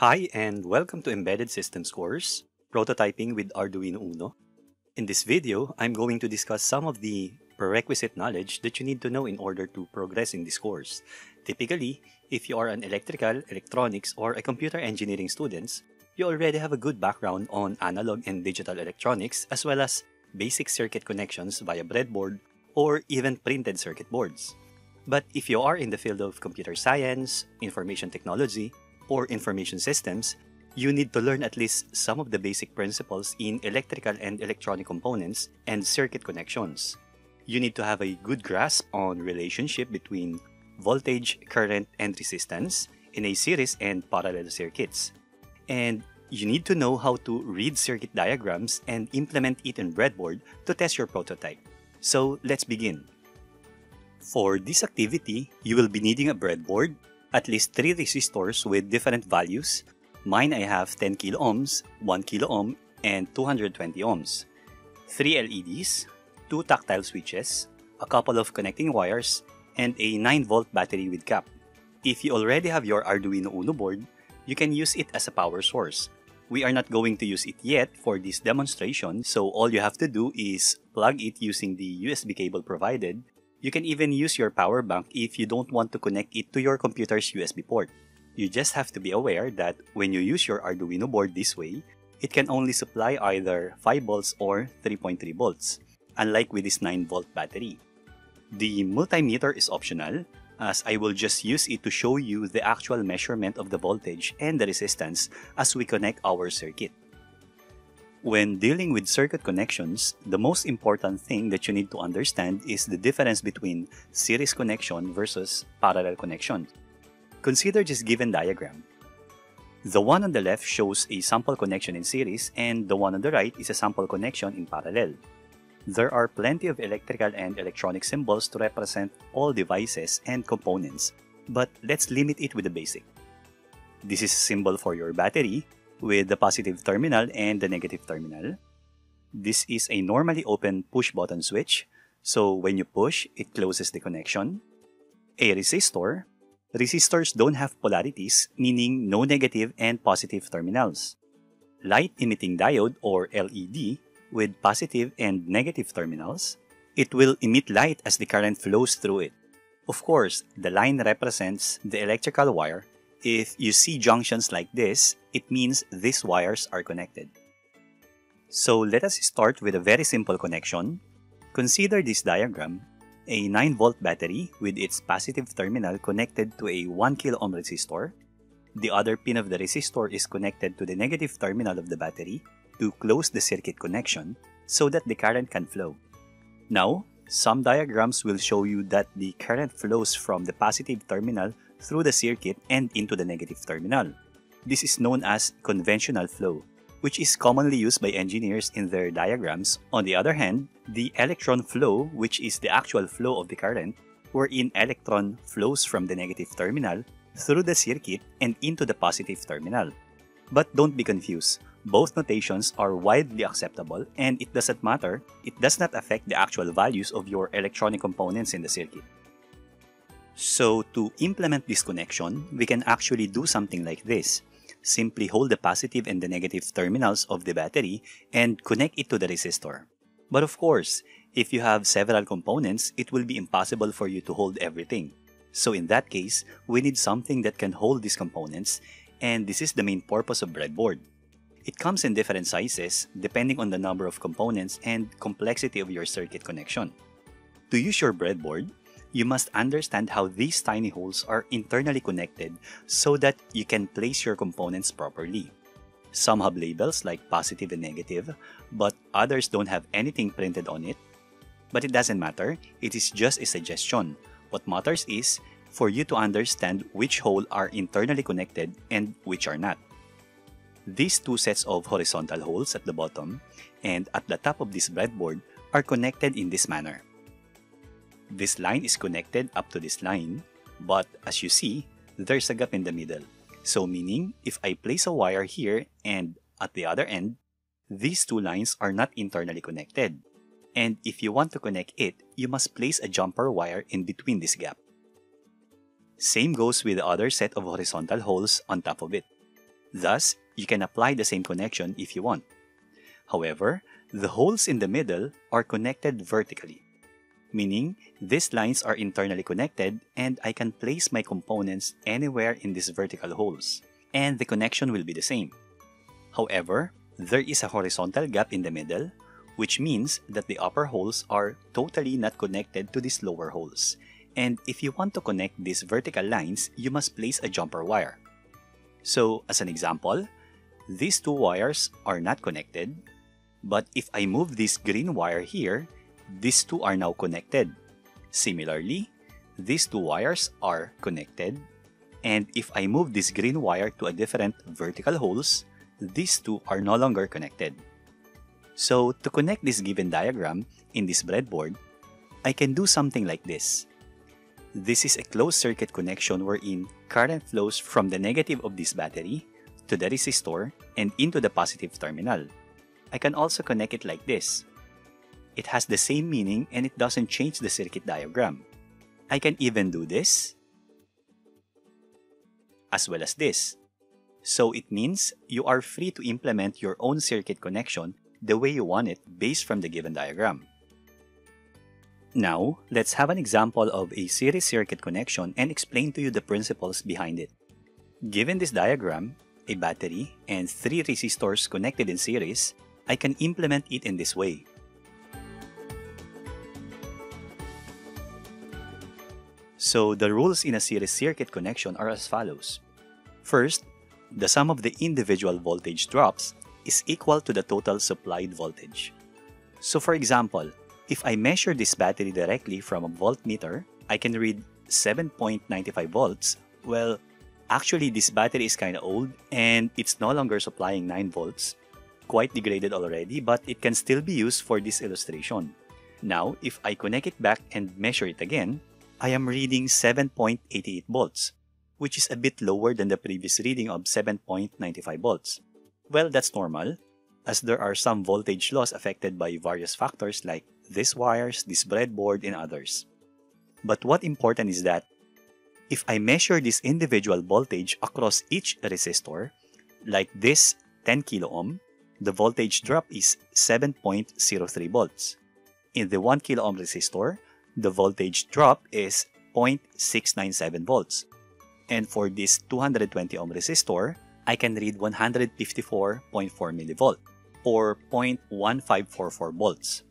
Hi and welcome to Embedded Systems course, Prototyping with Arduino Uno. In this video, I'm going to discuss some of the prerequisite knowledge that you need to know in order to progress in this course. Typically, if you are an electrical, electronics, or a computer engineering student, you already have a good background on analog and digital electronics as well as basic circuit connections via breadboard or even printed circuit boards. But if you are in the field of computer science, information technology, or information systems, you need to learn at least some of the basic principles in electrical and electronic components and circuit connections. You need to have a good grasp on relationship between voltage, current, and resistance in a series and parallel circuits. And you need to know how to read circuit diagrams and implement it in breadboard to test your prototype. So let's begin. For this activity, you will be needing a breadboard, at least 3 resistors with different values. Mine I have 10 kilo ohms, 1 kilo ohm, and 220 ohms. 3 LEDs, 2 tactile switches, a couple of connecting wires, and a 9-volt battery with cap. If you already have your Arduino Uno board, you can use it as a power source. We are not going to use it yet for this demonstration, so all you have to do is plug it using the USB cable provided. You can even use your power bank if you don't want to connect it to your computer's USB port. You just have to be aware that when you use your Arduino board this way, it can only supply either 5 volts or 3.3 volts, unlike with this 9-volt battery. The multimeter is optional, as I will just use it to show you the actual measurement of the voltage and the resistance as we connect our circuit. When dealing with circuit connections, the most important thing that you need to understand is the difference between series connection versus parallel connection. Consider this given diagram. The one on the left shows a sample connection in series and the one on the right is a sample connection in parallel. There are plenty of electrical and electronic symbols to represent all devices and components, but let's limit it with the basic. This is a symbol for your battery, with the positive terminal and the negative terminal. This is a normally open push-button switch, so when you push, it closes the connection. A resistor. Resistors don't have polarities, meaning no negative and positive terminals. Light-emitting diode or LED with positive and negative terminals. It will emit light as the current flows through it. Of course, the line represents the electrical wire. If you see junctions like this, it means these wires are connected. So let us start with a very simple connection. Consider this diagram, a 9-volt battery with its positive terminal connected to a 1 kilo ohm resistor. The other pin of the resistor is connected to the negative terminal of the battery to close the circuit connection so that the current can flow. Now, some diagrams will show you that the current flows from the positive terminal through the circuit and into the negative terminal. This is known as conventional flow, which is commonly used by engineers in their diagrams. On the other hand, the electron flow, which is the actual flow of the current, wherein electron flows from the negative terminal through the circuit and into the positive terminal. But don't be confused. Both notations are widely acceptable and it doesn't matter. It does not affect the actual values of your electronic components in the circuit. So to implement this connection, we can actually do something like this. Simply hold the positive and the negative terminals of the battery and connect it to the resistor. But of course, if you have several components, it will be impossible for you to hold everything. So in that case, we need something that can hold these components, and this is the main purpose of breadboard. It comes in different sizes depending on the number of components and complexity of your circuit connection. To use your breadboard, you must understand how these tiny holes are internally connected so that you can place your components properly. Some have labels like positive and negative, but others don't have anything printed on it. But it doesn't matter, it is just a suggestion. What matters is for you to understand which holes are internally connected and which are not. These two sets of horizontal holes at the bottom and at the top of this breadboard are connected in this manner. This line is connected up to this line, but as you see, there's a gap in the middle. So meaning, if I place a wire here and at the other end, these two lines are not internally connected. And if you want to connect it, you must place a jumper wire in between this gap. Same goes with the other set of horizontal holes on top of it. Thus, you can apply the same connection if you want. However, the holes in the middle are connected vertically, meaning these lines are internally connected and I can place my components anywhere in these vertical holes, and the connection will be the same. However, there is a horizontal gap in the middle, which means that the upper holes are totally not connected to these lower holes, and if you want to connect these vertical lines, you must place a jumper wire. So, as an example, these two wires are not connected, but if I move this green wire here, these two are now connected. Similarly, these two wires are connected, and if I move this green wire to a different vertical holes, these two are no longer connected. So, to connect this given diagram in this breadboard, I can do something like this. This is a closed circuit connection wherein current flows from the negative of this battery to the resistor and into the positive terminal. I can also connect it like this. It has the same meaning and it doesn't change the circuit diagram. I can even do this as well as this. So it means you are free to implement your own circuit connection the way you want it based from the given diagram. Now, let's have an example of a series circuit connection and explain to you the principles behind it. Given this diagram, a battery, and three resistors connected in series, I can implement it in this way. So, the rules in a series circuit connection are as follows. First, the sum of the individual voltage drops is equal to the total supplied voltage. So for example, if I measure this battery directly from a voltmeter, I can read 7.95 volts. Well, actually this battery is kinda old and it's no longer supplying 9 volts. Quite degraded already, but it can still be used for this illustration. Now, if I connect it back and measure it again, I am reading 7.88 volts, which is a bit lower than the previous reading of 7.95 volts. Well, that's normal, as there are some voltage loss affected by various factors like these wires, this breadboard, and others. But what important is that, if I measure this individual voltage across each resistor, like this 10 kilo ohm, the voltage drop is 7.03 volts. In the 1 kilo ohm resistor, the voltage drop is 0.697 volts. And for this 220 ohm resistor, I can read 154.4 mV or 0.1544 volts.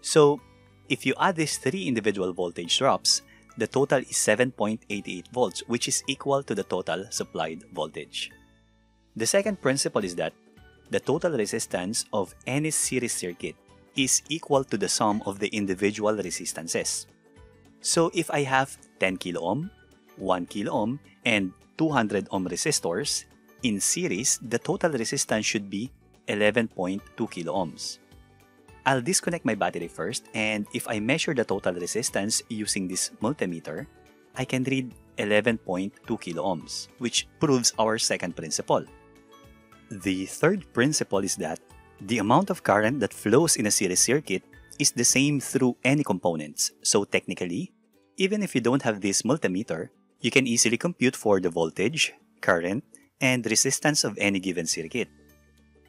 So, if you add these three individual voltage drops, the total is 7.88 volts, which is equal to the total supplied voltage. The second principle is that the total resistance of any series circuit is equal to the sum of the individual resistances. So, if I have 10 kilo ohm, 1 kilo ohm, and 200 ohm resistors, in series, the total resistance should be 11.2 kilo ohms. I'll disconnect my battery first, and if I measure the total resistance using this multimeter, I can read 11.2 kilo ohms, which proves our second principle. The third principle is that the amount of current that flows in a series circuit is the same through any components. So technically, even if you don't have this multimeter, you can easily compute for the voltage, current, and resistance of any given circuit.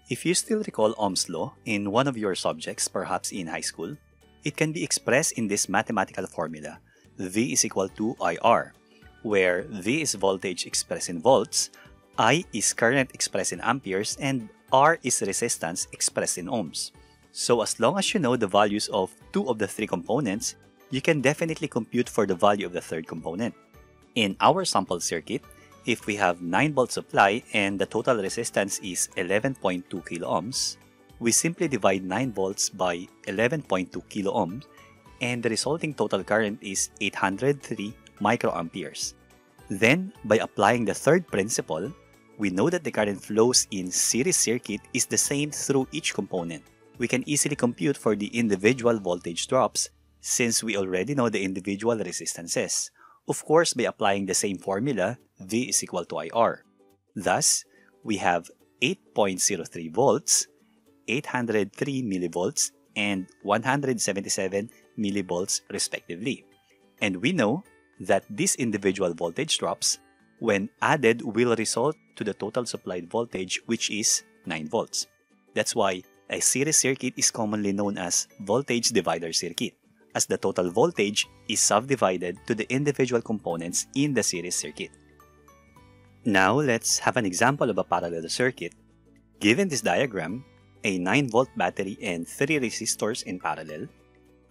If you still recall Ohm's Law in one of your subjects, perhaps in high school, it can be expressed in this mathematical formula, V is equal to IR, where V is voltage expressed in volts, I is current expressed in amperes, and R is resistance expressed in ohms. So as long as you know the values of two of the three components, you can definitely compute for the value of the third component. In our sample circuit, if we have 9 volt supply and the total resistance is 11.2 kilo ohms, we simply divide 9 volts by 11.2 kilo ohms and the resulting total current is 803 microamperes. Then, by applying the third principle, we know that the current flows in series circuit is the same through each component. We can easily compute for the individual voltage drops since we already know the individual resistances. Of course, by applying the same formula, V is equal to IR. Thus, we have 8.03 volts, 803 millivolts, and 177 millivolts respectively. And we know that these individual voltage drops when added will result to the total supplied voltage, which is 9 volts. That's why a series circuit is commonly known as voltage divider circuit, as the total voltage is subdivided to the individual components in the series circuit. Now let's have an example of a parallel circuit. Given this diagram, a 9-volt battery and 3 resistors in parallel,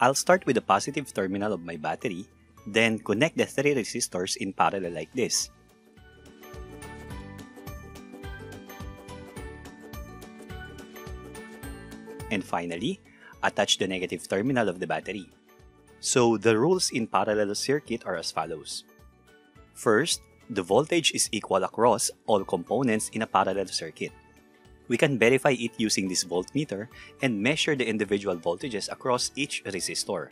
I'll start with the positive terminal of my battery, then connect the 3 resistors in parallel like this. And finally, attach the negative terminal of the battery. So the rules in parallel circuit are as follows. First, the voltage is equal across all components in a parallel circuit. We can verify it using this voltmeter and measure the individual voltages across each resistor.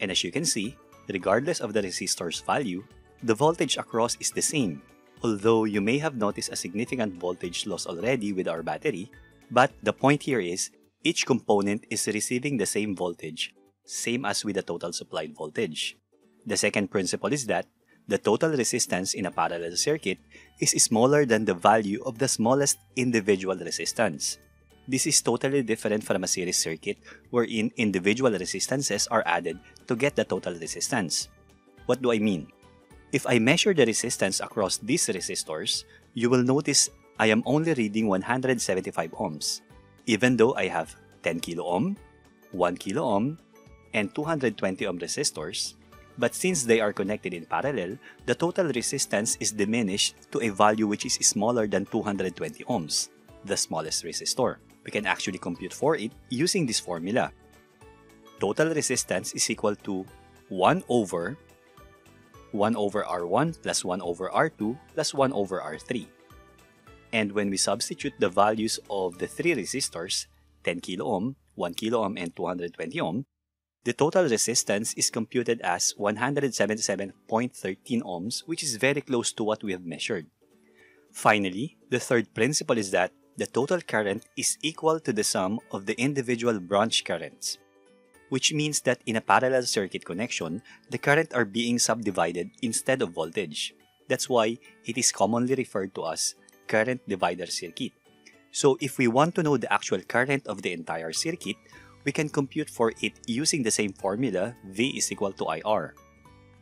And as you can see, regardless of the resistor's value, the voltage across is the same, although you may have noticed a significant voltage loss already with our battery, but the point here is, each component is receiving the same voltage, same as with the total supplied voltage. The second principle is that the total resistance in a parallel circuit is smaller than the value of the smallest individual resistance. This is totally different from a series circuit wherein individual resistances are added to get the total resistance. What do I mean? If I measure the resistance across these resistors, you will notice I am only reading 175 ohms. Even though I have 10 kilo ohm, 1 kilo ohm, and 220 ohm resistors, but since they are connected in parallel, the total resistance is diminished to a value which is smaller than 220 ohms, the smallest resistor. We can actually compute for it using this formula. Total resistance is equal to 1 over R1 plus 1 over R2 plus 1 over R3. And when we substitute the values of the three resistors, 10 kilo ohm, 1 kilo ohm, and 220 ohm, the total resistance is computed as 177.13 ohms, which is very close to what we have measured. Finally, the third principle is that the total current is equal to the sum of the individual branch currents, which means that in a parallel circuit connection, the currents are being subdivided instead of voltage. That's why it is commonly referred to as current divider circuit. So if we want to know the actual current of the entire circuit, we can compute for it using the same formula, V is equal to IR.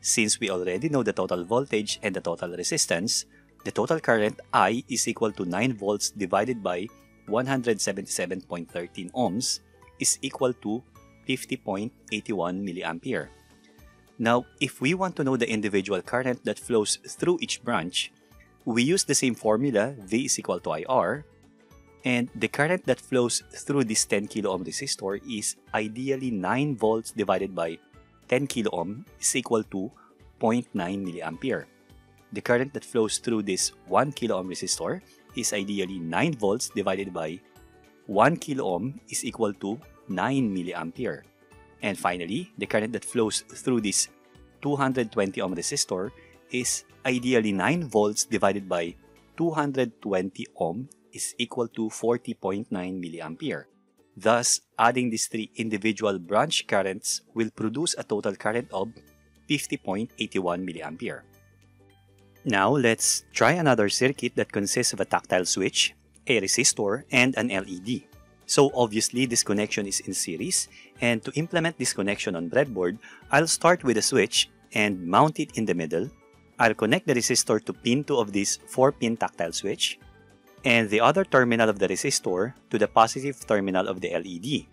Since we already know the total voltage and the total resistance, the total current I is equal to 9 volts divided by 177.13 ohms is equal to 50.81 milliampere. Now, if we want to know the individual current that flows through each branch, we use the same formula, V is equal to IR, and the current that flows through this 10 kilo ohm resistor is ideally 9 volts divided by 10 kilo ohm is equal to 0.9 milliampere. The current that flows through this 1 kilo ohm resistor is ideally 9 volts divided by 1 kilo ohm is equal to 9 milliampere. And finally, the current that flows through this 220 ohm resistor is ideally 9 volts divided by 220 ohm is equal to 40.9 milliampere. Thus, adding these three individual branch currents will produce a total current of 50.81 milliampere. Now, let's try another circuit that consists of a tactile switch, a resistor, and an LED. So obviously, this connection is in series, and to implement this connection on breadboard, I'll start with a switch and mount it in the middle. I'll connect the resistor to pin 2 of this 4-pin tactile switch and the other terminal of the resistor to the positive terminal of the LED.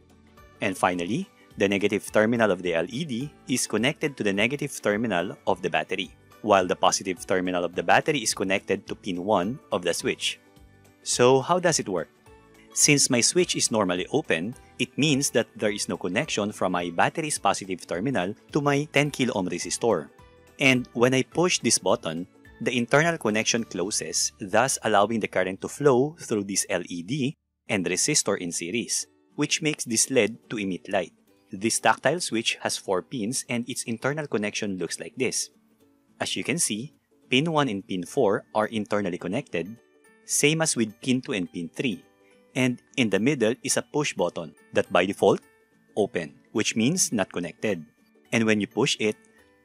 And finally, the negative terminal of the LED is connected to the negative terminal of the battery, while the positive terminal of the battery is connected to pin 1 of the switch. So how does it work? Since my switch is normally open, it means that there is no connection from my battery's positive terminal to my 10 kilo ohm resistor. And when I push this button, the internal connection closes, thus allowing the current to flow through this LED and resistor in series, which makes this LED to emit light. This tactile switch has 4 pins and its internal connection looks like this. As you can see, pin 1 and pin 4 are internally connected, same as with pin 2 and pin 3. And in the middle is a push button that by default, open, which means not connected. And when you push it,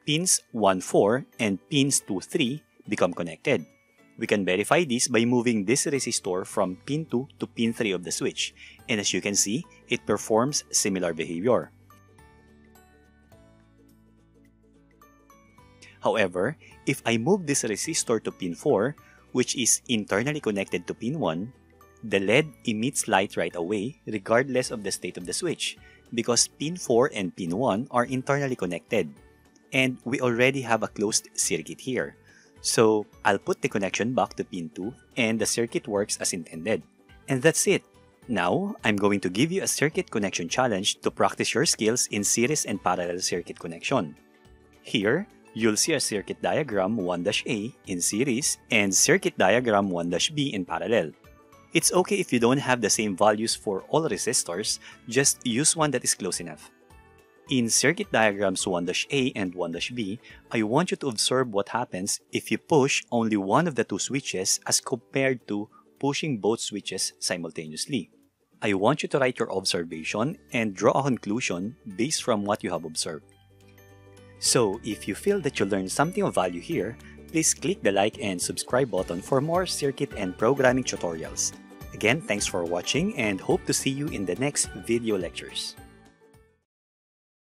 pins 1-4 and pins 2-3 become connected. We can verify this by moving this resistor from pin 2 to pin 3 of the switch, and as you can see, it performs similar behavior. However, if I move this resistor to pin 4, which is internally connected to pin 1, the LED emits light right away regardless of the state of the switch, because pin 4 and pin 1 are internally connected, and we already have a closed circuit here. So I'll put the connection back to pin 2 and the circuit works as intended. And that's it! Now, I'm going to give you a circuit connection challenge to practice your skills in series and parallel circuit connection. Here, you'll see a circuit diagram 1-A in series and circuit diagram 1-B in parallel. It's okay if you don't have the same values for all resistors, just use one that is close enough. In circuit diagrams 1-A and 1-B, I want you to observe what happens if you push only one of the two switches as compared to pushing both switches simultaneously. I want you to write your observation and draw a conclusion based from what you have observed. So, if you feel that you learned something of value here, please click the like and subscribe button for more circuit and programming tutorials. Again, thanks for watching and hope to see you in the next video lectures.